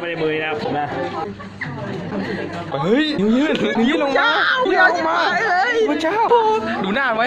ไปในมือนะครับนะเฮ้ยยืดลงมาลงมาเฮ้ยพระเจ้าดูหน้าไว้